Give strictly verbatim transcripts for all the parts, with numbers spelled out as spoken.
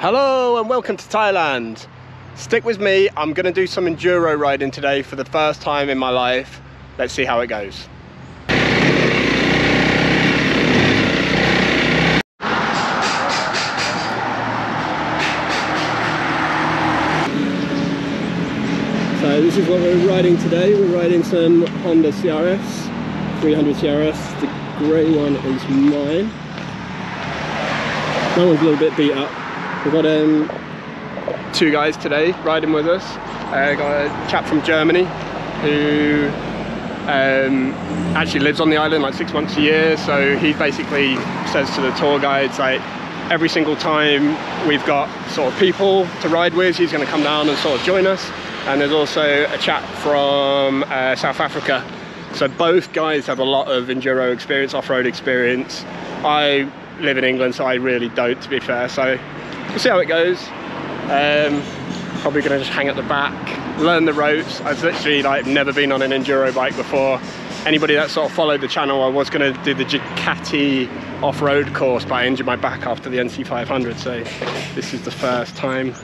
Hello and welcome to Thailand. Stick with me, I'm going to do some enduro riding today for the first time in my life. Let's see how it goes. So this is what we're riding today. We're riding some Honda C R Fs, three hundred C R Fs. The grey one is mine. That one's a little bit beat up. We've got um, two guys today riding with us. I uh, got a chap from Germany who um, actually lives on the island like six months a year, so he basically says to the tour guides, like, every single time we've got sort of people to ride with, he's going to come down and sort of join us. And there's also a chap from uh, South Africa. So both guys have a lot of enduro experience, off-road experience. I live in England, so I really don't, to be fair. So we'll see how it goes. Um, probably gonna just hang at the back, learn the ropes. I've literally like never been on an enduro bike before. Anybody that sort of followed the channel, I was gonna do the Ducati off-road course, but I injured my back after the N C five hundred. So this is the first time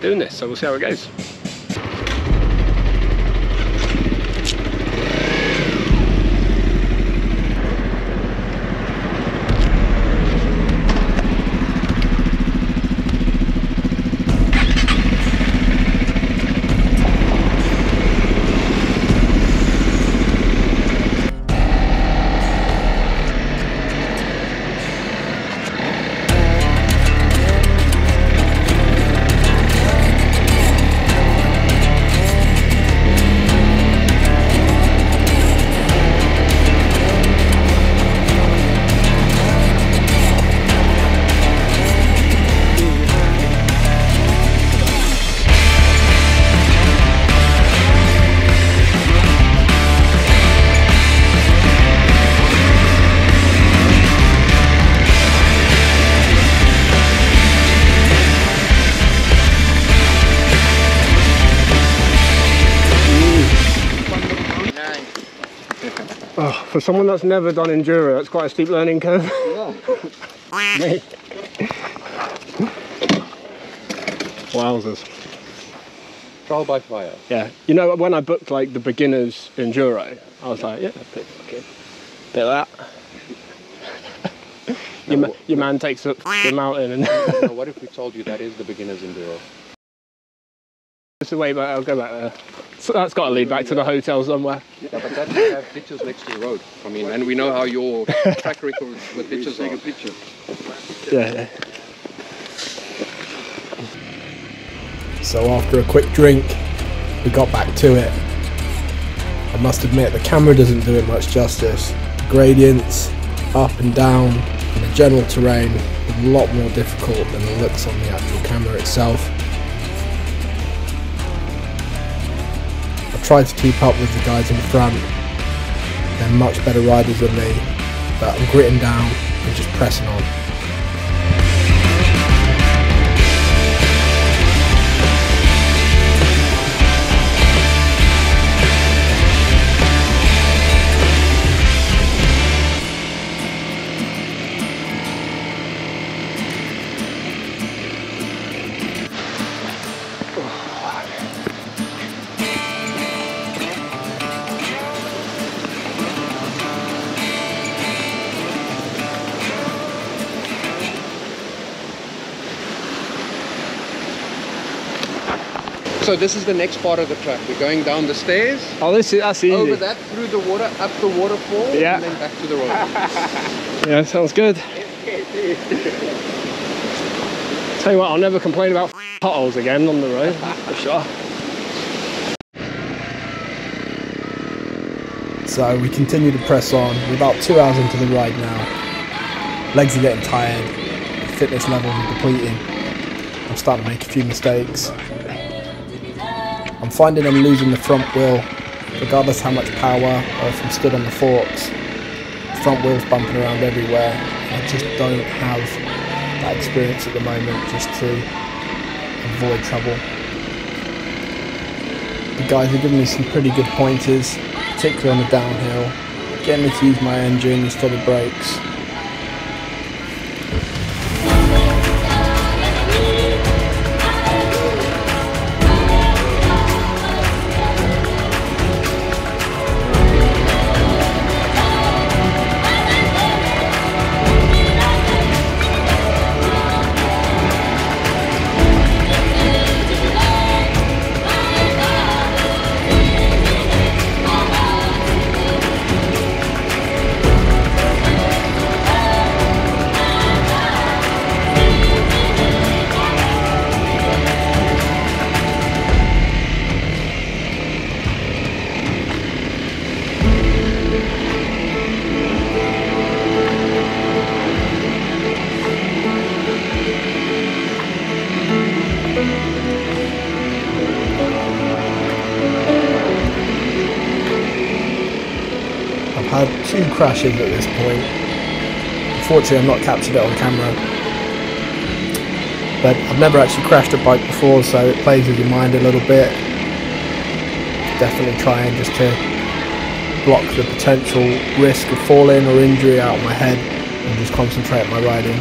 doing this. So we'll see how it goes. For someone that's never done enduro, it's quite a steep learning curve. Yeah. Wowzers. Trial by fire. Yeah. You know, when I booked like the beginner's enduro, I was like, yeah, a bit, okay. bit of that. No, your, ma your man takes up the mountain. And no, what if we told you that is the beginner's enduro? It's the way back, I'll go back there. So that's got to lead back to the hotel somewhere. Yeah, but that we have ditches next to the road. I mean, and we know how your track record with ditches take a picture. Yeah. So after a quick drink, we got back to it. I must admit, the camera doesn't do it much justice. Gradients, up and down, and the general terrain, a lot more difficult than it looks on the actual camera itself. Tried to keep up with the guys in front. They're much better riders than me, but I'm gritting down and just pressing on. So this is the next part of the track. We're going down the stairs. Oh, this is that's easy. Over that, through the water, up the waterfall, yeah. And then back to the road. Yeah, sounds good. Tell you what, I'll never complain about potholes again on the road, for sure. So we continue to press on. We're about two hours into the ride now. Legs are getting tired. The fitness levels are depleting. I'm starting to make a few mistakes. I'm finding I'm losing the front wheel, regardless how much power or if I'm stood on the forks. The front wheel's bumping around everywhere. I just don't have that experience at the moment just to avoid trouble. The guys are giving me some pretty good pointers, particularly on the downhill, getting me to use my engine instead of brakes. I've had two crashes at this point. Unfortunately, I've not captured it on camera, but I've never actually crashed a bike before, so it plays with your mind a little bit. Definitely trying just to block the potential risk of falling or injury out of my head and just concentrate on my riding.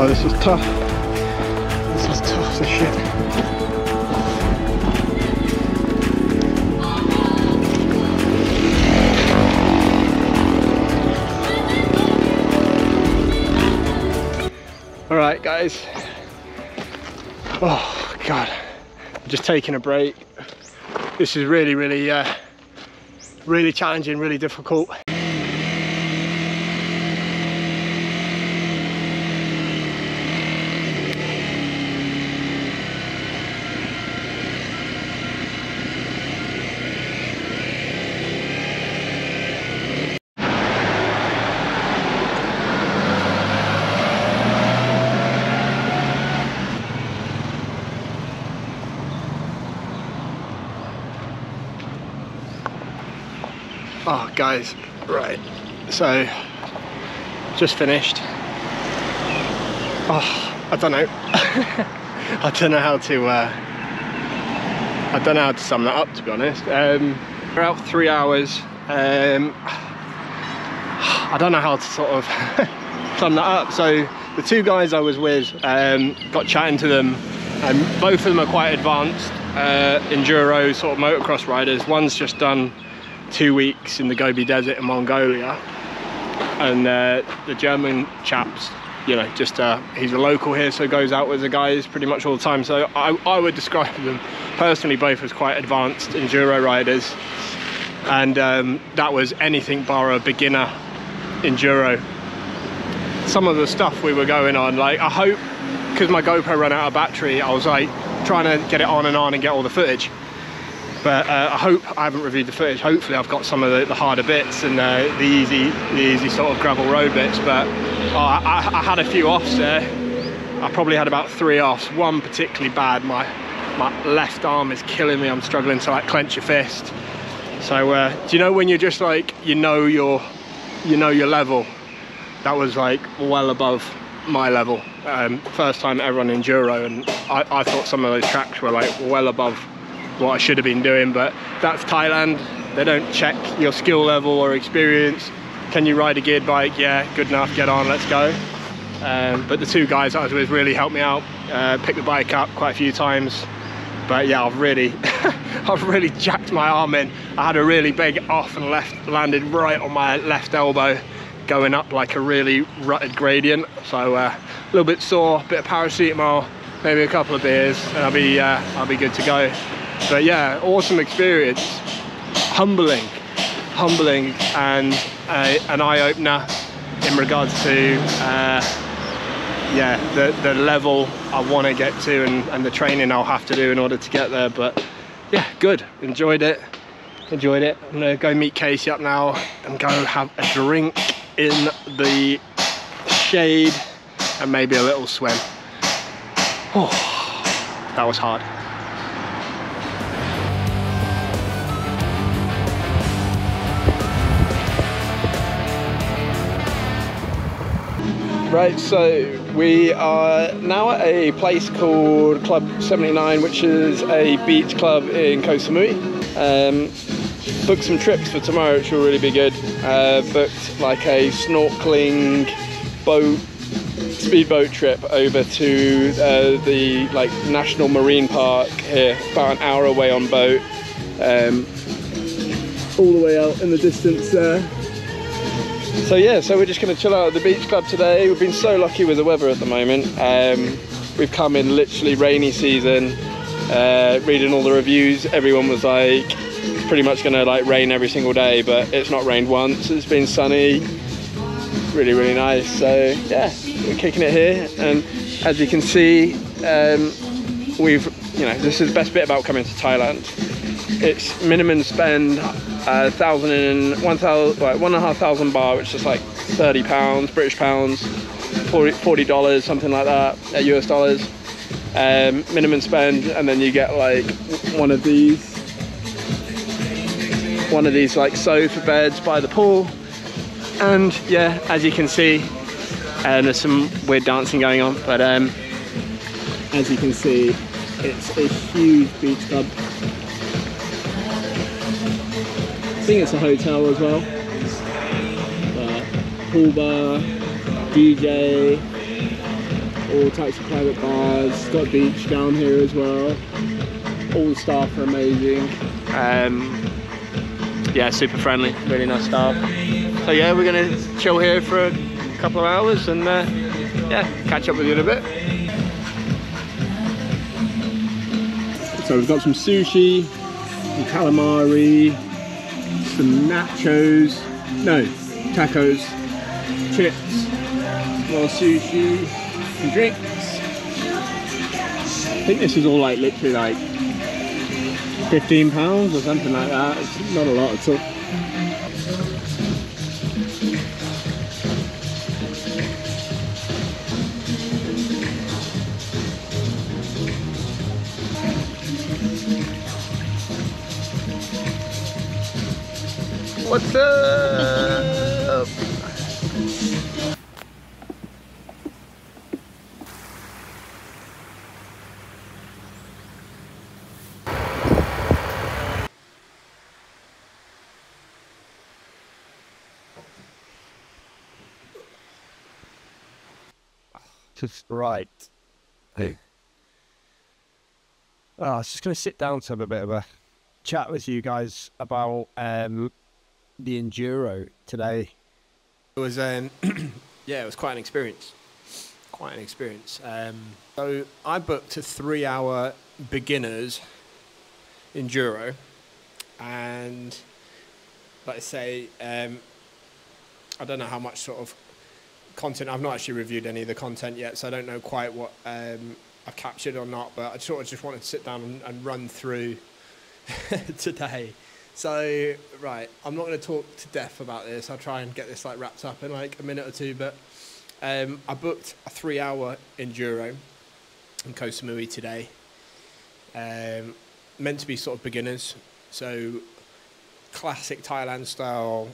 Oh, this is tough. This is tough as shit. Alright guys. Oh god. I'm just taking a break. This is really, really, uh, really challenging, really difficult. Oh guys, right, so just finished. Oh, I don't know. I don't know how to uh, I don't know how to sum that up, to be honest. Um, we're out three hours. Um, I don't know how to sort of sum that up. So the two guys I was with, um, got chatting to them, and both of them are quite advanced uh, enduro sort of motocross riders. One's just done two weeks in the Gobi Desert in Mongolia, and uh, the German chaps, you know, just uh, he's a local here, so goes out with the guys pretty much all the time. So I, I would describe them personally both as quite advanced enduro riders, and um, that was anything bar a beginner enduro. Some of the stuff we were going on, like I hope, because my GoPro ran out of battery, I was like trying to get it on and on and get all the footage. But uh, I hope I haven't reviewed the footage. Hopefully I've got some of the, the harder bits and uh, the easy the easy sort of gravel road bits. But oh, I, I had a few offs there. I probably had about three offs. One particularly bad. My my left arm is killing me. I'm struggling to like clench your fist. So uh, do you know when you're just like, you know your you know your level? That was like well above my level. Um, first time ever on enduro, and I, I thought some of those tracks were like well above what I should have been doing. But that's Thailand. They don't check your skill level or experience. Can you ride a geared bike? Yeah, good enough, get on, let's go. Um, but the two guys I was with really helped me out, uh, picked the bike up quite a few times. But yeah, I've really I've really jacked my arm in. I had a really big off and left, landed right on my left elbow, going up like a really rutted gradient. So uh, a little bit sore, bit of paracetamol, maybe a couple of beers, and I'll be, uh, I'll be good to go. But yeah, awesome experience, humbling, humbling, and a, an eye-opener in regards to uh, yeah, the, the level I want to get to, and, and the training I'll have to do in order to get there. But yeah, good, enjoyed it, enjoyed it. I'm gonna go meet Casey up now and go have a drink in the shade and maybe a little swim. Oh, that was hard. Right, so we are now at a place called Club seventy-nine, which is a beach club in Koh Samui. Um, booked some trips for tomorrow, which will really be good. Uh, booked like a snorkeling boat, speedboat trip over to uh, the like National Marine Park here, about an hour away on boat. Um, all the way out in the distance there. So yeah, so we're just going to chill out at the beach club today. We've been so lucky with the weather at the moment. Um, we've come in literally rainy season. Uh, reading all the reviews, everyone was like, it's pretty much going to like rain every single day, but it's not rained once. It's been sunny, really, really nice. So yeah, we're kicking it here, and as you can see, um, we've, you know, this is the best bit about coming to Thailand. It's minimum spend uh, thousand and one thousand, like one and a half thousand baht, which is like thirty pounds, British pounds, forty dollars, something like that, uh, U S dollars. Um, minimum spend, and then you get like one of these, one of these like sofa beds by the pool. And yeah, as you can see, and um, there's some weird dancing going on, but um, as you can see, it's a huge beach club. I think it's a hotel as well. But pool bar, D J, all types of private bars, got a beach down here as well. All the staff are amazing. Um, yeah, super friendly, really nice staff. So yeah, we're gonna chill here for a couple of hours and uh, yeah, catch up with you in a bit. So we've got some sushi, some calamari, some nachos, no, tacos, chips, more sushi, some drinks. I think this is all like literally like fifteen pounds or something like that. It's not a lot at all. What's up? Just right. Hey. Oh, I was just going to sit down to have a bit of a chat with you guys about um, the enduro today. It was um yeah, it was quite an experience. Quite an experience. Um so I booked a three hour beginners enduro, and like I say, um I don't know how much sort of content, I've not actually reviewed any of the content yet, so I don't know quite what um I've captured or not, but I sort of just wanted to sit down and, and run through today. So, right, I'm not going to talk to death about this. I'll try and get this like wrapped up in like a minute or two, but um, I booked a three-hour enduro in Koh Samui today. Um, meant to be sort of beginners, so classic Thailand style,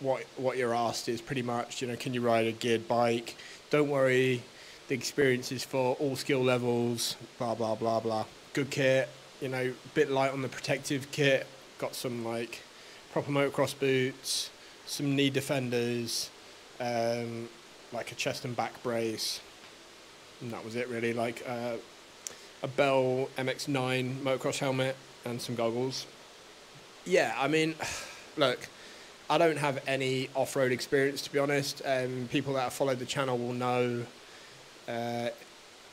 what, what you're asked is pretty much, you know, can you ride a geared bike? Don't worry, the experience is for all skill levels, blah, blah, blah, blah. Good kit, you know, a bit light on the protective kit. Got some like proper motocross boots, some knee defenders, um, like a chest and back brace, and that was it really. Like uh, a Bell M X nine motocross helmet and some goggles. Yeah, I mean, look, I don't have any off-road experience, to be honest. Um, people that have followed the channel will know. Uh,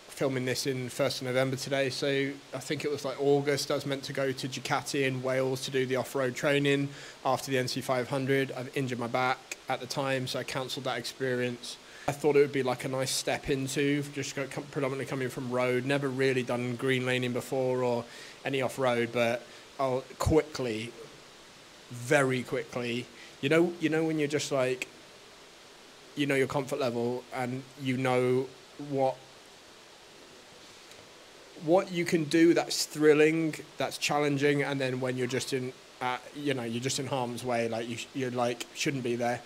filming this in first of November today, so I think it was like August I was meant to go to Ducati in Wales to do the off-road training after the N C five hundred. I've injured my back at the time, so I cancelled that experience. I thought it would be like a nice step into, just predominantly coming from road, never really done green laning before or any off-road, but I'll quickly, very quickly, you know, you know when you're just like, you know your comfort level and you know what what you can do that's thrilling, that's challenging, and then when you're just in, uh, you know, you're just in harm's way, like you, you're like, shouldn't be there.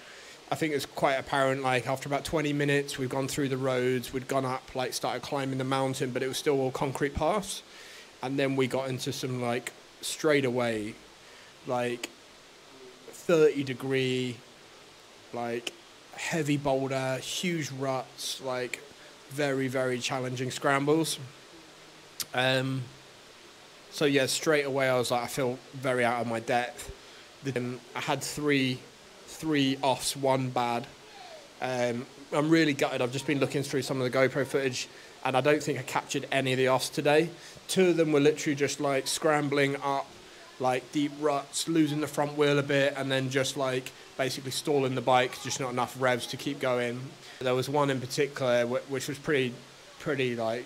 I think it's quite apparent, like after about twenty minutes, we've gone through the roads, we'd gone up, like started climbing the mountain, but it was still all concrete paths. And then we got into some like straightaway, like thirty degree, like heavy boulder, huge ruts, like very, very challenging scrambles. Um, so yeah, straight away I was like, I feel very out of my depth. Um, I had three, three offs, one bad. Um, I'm really gutted. I've just been looking through some of the GoPro footage, and I don't think I captured any of the offs today. Two of them were literally just like scrambling up, like deep ruts, losing the front wheel a bit, and then just like basically stalling the bike, just not enough revs to keep going. There was one in particular which was pretty, pretty like,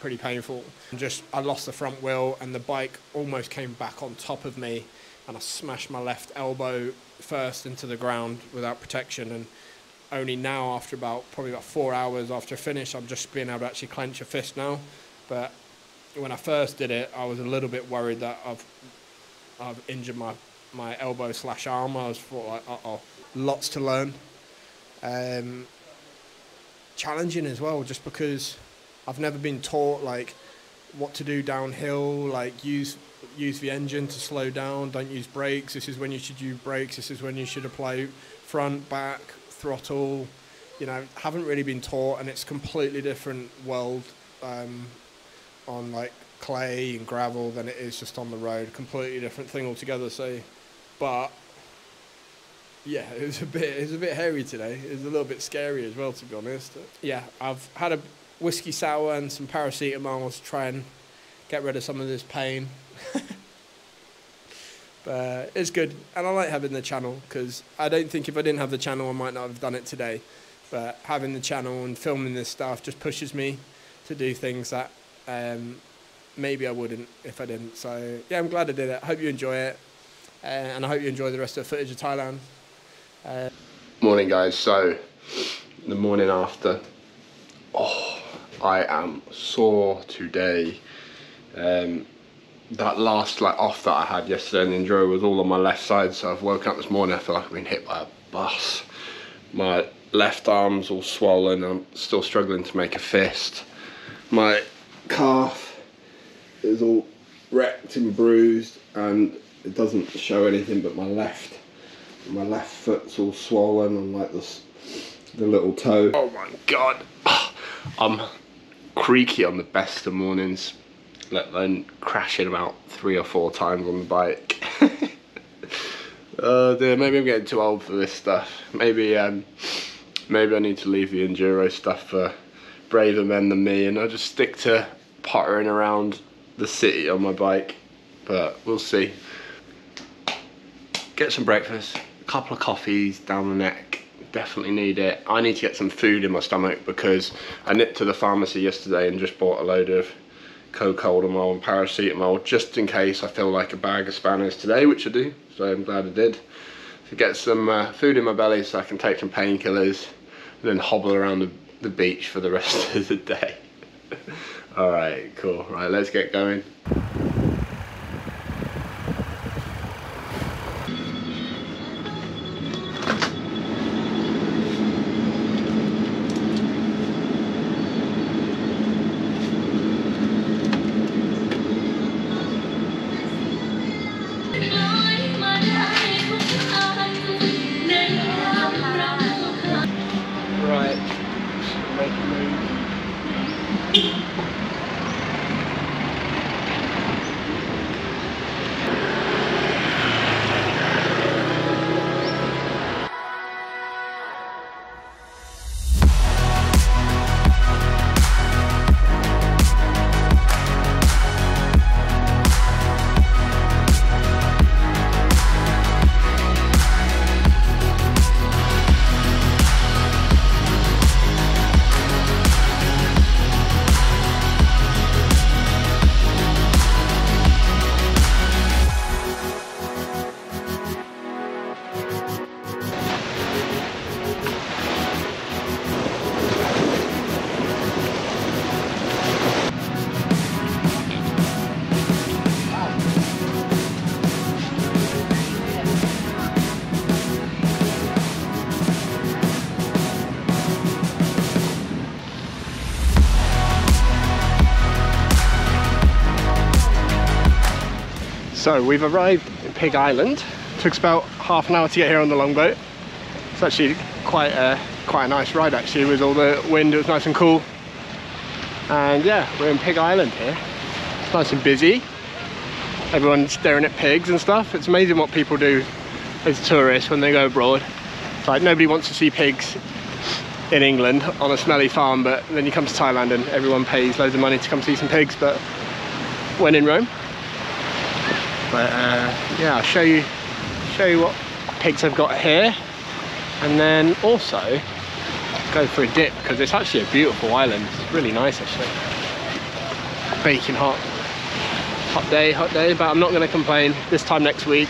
pretty painful. Just I lost the front wheel and the bike almost came back on top of me, and I smashed my left elbow first into the ground without protection. And only now, after about probably about four hours after I finish, I'm just being able to actually clench a fist now. But when I first did it, I was a little bit worried that I've I've injured my my elbow slash arm. I was thought like, uh oh, lots to learn. Um, challenging as well, just because I've never been taught like what to do downhill, like use use the engine to slow down, don't use brakes, this is when you should use brakes, this is when you should apply front, back, throttle, you know, haven't really been taught, and it's completely different world um, on like clay and gravel than it is just on the road, completely different thing altogether. So, but yeah, it was a bit, it was a bit hairy today, it was a little bit scary as well, to be honest. Yeah, I've had a whiskey sour and some paracetamol to try and get rid of some of this pain. But it's good, and I like having the channel, because I don't think if I didn't have the channel I might not have done it today, but having the channel and filming this stuff just pushes me to do things that um, maybe I wouldn't if I didn't. So yeah, I'm glad I did it. I hope you enjoy it, uh, and I hope you enjoy the rest of the footage of Thailand. Uh, morning guys, so the morning after, oh, I am sore today. Um, that last like off that I had yesterday in the enduro was all on my left side, so I've woken up this morning, I feel like I've been hit by a bus. My left arm's all swollen, I'm still struggling to make a fist. My calf is all wrecked and bruised, and it doesn't show anything, but my left my left foot's all swollen, and like this the little toe. Oh my god, I'm creaky on the best of mornings, let alone crashing about three or four times on the bike. Oh dear, maybe I'm getting too old for this stuff. Maybe um, maybe I need to leave the enduro stuff for braver men than me, and I'll just stick to pottering around the city on my bike, but we'll see. Get some breakfast, a couple of coffees down the neck, definitely need it. I need to get some food in my stomach, because I nipped to the pharmacy yesterday and just bought a load of co-coldamol and paracetamol just in case I feel like a bag of spanners today, which I do, so I'm glad I did. To get some uh, food in my belly so I can take some painkillers and then hobble around the, the beach for the rest of the day. Alright, cool. Right, let's get going. So we've arrived in Pig Island. Took about half an hour to get here on the longboat. It's actually quite a, quite a nice ride actually, with all the wind, it was nice and cool. And yeah, we're in Pig Island here. It's nice and busy. Everyone's staring at pigs and stuff. It's amazing what people do as tourists when they go abroad. It's like nobody wants to see pigs in England on a smelly farm, but then you come to Thailand and everyone pays loads of money to come see some pigs, but when in Rome. But uh, yeah, I'll show you, show you what pigs I've got here. and then also go for a dip, because it's actually a beautiful island. It's really nice actually. Baking hot. Hot day, hot day, but I'm not going to complain. This time next week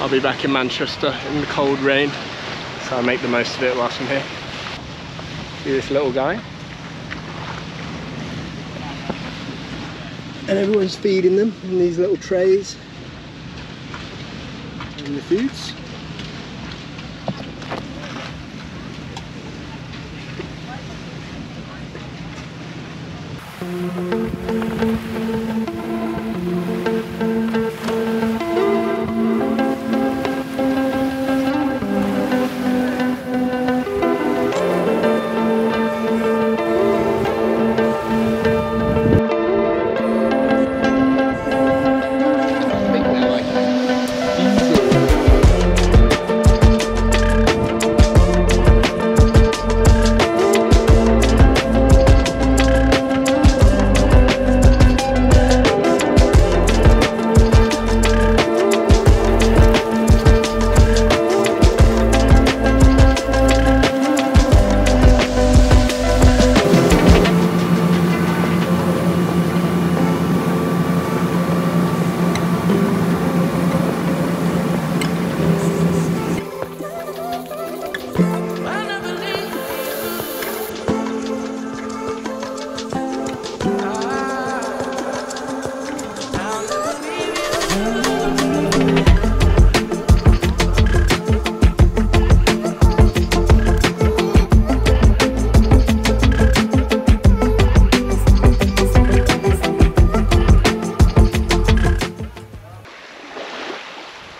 I'll be back in Manchester in the cold rain, so I'll make the most of it whilst I'm here. See this little guy? And everyone's feeding them in these little trays. And the foods.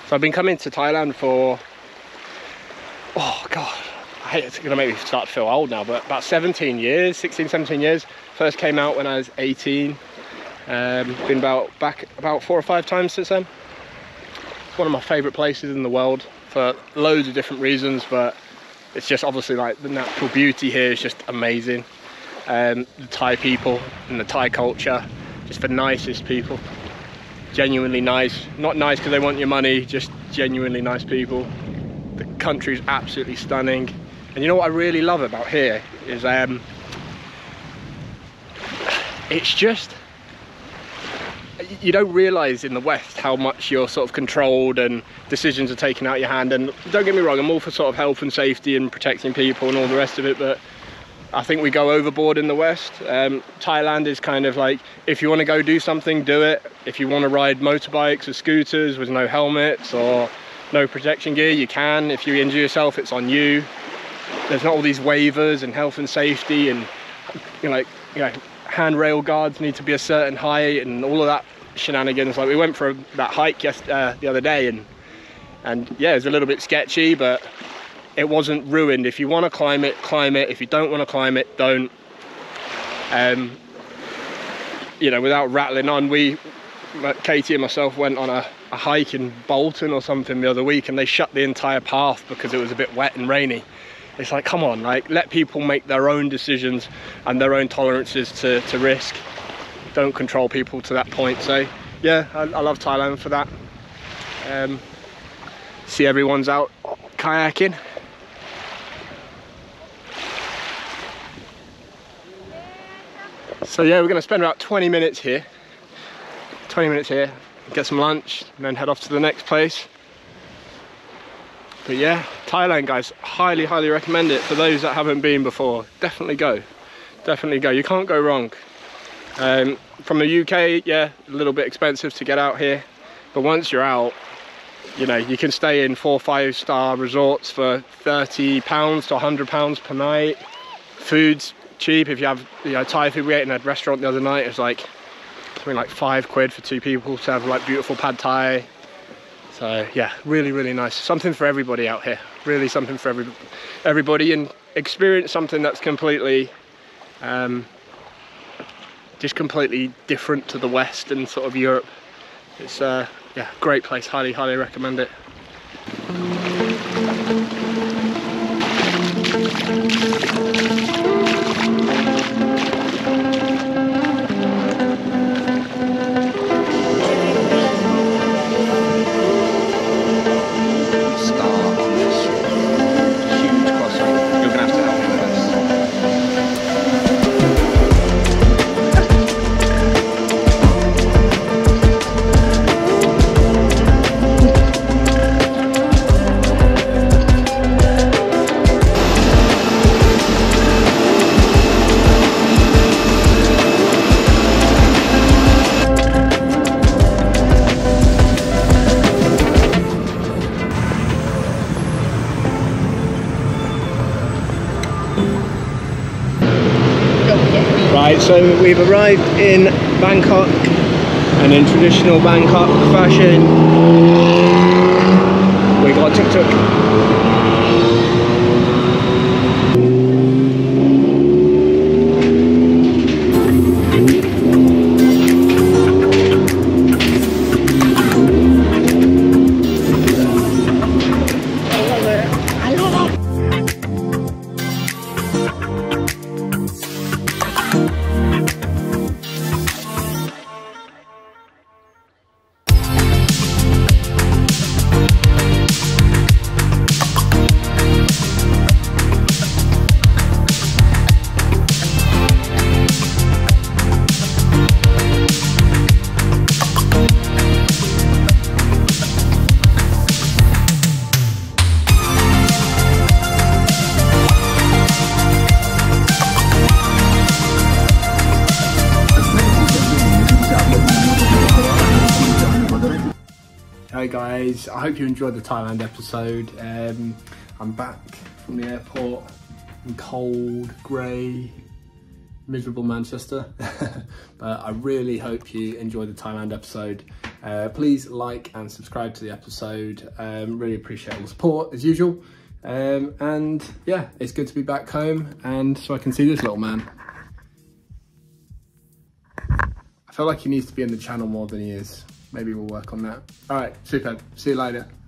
So I've been coming to Thailand for, oh God, I hate it. It's gonna make me start to feel old now, but about seventeen years, sixteen, seventeen years. First came out when I was eighteen. Um, been about back about four or five times since then. It's one of my favorite places in the world for loads of different reasons, but it's just obviously like the natural beauty here is just amazing. Um, the Thai people and the Thai culture, just the nicest people. Genuinely nice, not nice because they want your money, just genuinely nice people. The country's absolutely stunning, and you know what I really love about here is um it's just, you don't realize in the West how much you're sort of controlled and decisions are taken out of your hand. And don't get me wrong, I'm all for sort of health and safety and protecting people and all the rest of it, but I think we go overboard in the West. Um, Thailand is kind of like, if you want to go do something, do it. If you want to ride motorbikes or scooters with no helmets or no protection gear, you can. If you injure yourself, it's on you. There's not all these waivers and health and safety, and you know, like, you know, handrail guards need to be a certain height and all of that shenanigans. Like we went for a, that hike just uh, the other day, and and yeah, it was a little bit sketchy, but it wasn't ruined. If you want to climb it, climb it. If you don't want to climb it, don't. Um, you know, without rattling on, we, Katie and myself, went on a, a hike in Bolton or something the other week, and they shut the entire path because it was a bit wet and rainy. It's like, come on, like, let people make their own decisions and their own tolerances to, to risk. Don't control people to that point. So yeah, I, I love Thailand for that. Um, see everyone's out kayaking. So yeah, we're gonna spend about twenty minutes here, twenty minutes here, get some lunch, and then head off to the next place. But yeah, Thailand guys, highly, highly recommend it for those that haven't been before. Definitely go, definitely go. You can't go wrong. Um, from the U K, yeah, a little bit expensive to get out here, but once you're out, you know, you can stay in four, five star resorts for thirty pounds to a hundred pounds per night. Food's cheap. If you have, you know, Thai food, we ate in a restaurant the other night, it was like something like five quid for two people to have like beautiful pad Thai. So yeah, really, really nice. Something for everybody out here, really something for every, everybody, and experience something that's completely um, just completely different to the West and sort of Europe. It's uh, yeah, great place, highly, highly recommend it. Star. Right, so we've arrived in Bangkok, and in traditional Bangkok fashion, we got tuk-tuk. Hey guys, I hope you enjoyed the Thailand episode. Um, I'm back from the airport in cold, grey, miserable Manchester. But I really hope you enjoyed the Thailand episode. Uh, please like and subscribe to the episode. Um, really appreciate all the support as usual. Um, and yeah, it's good to be back home and so I can see this little man. I feel like he needs to be in the channel more than he is. Maybe we'll work on that. All right, super. See you later.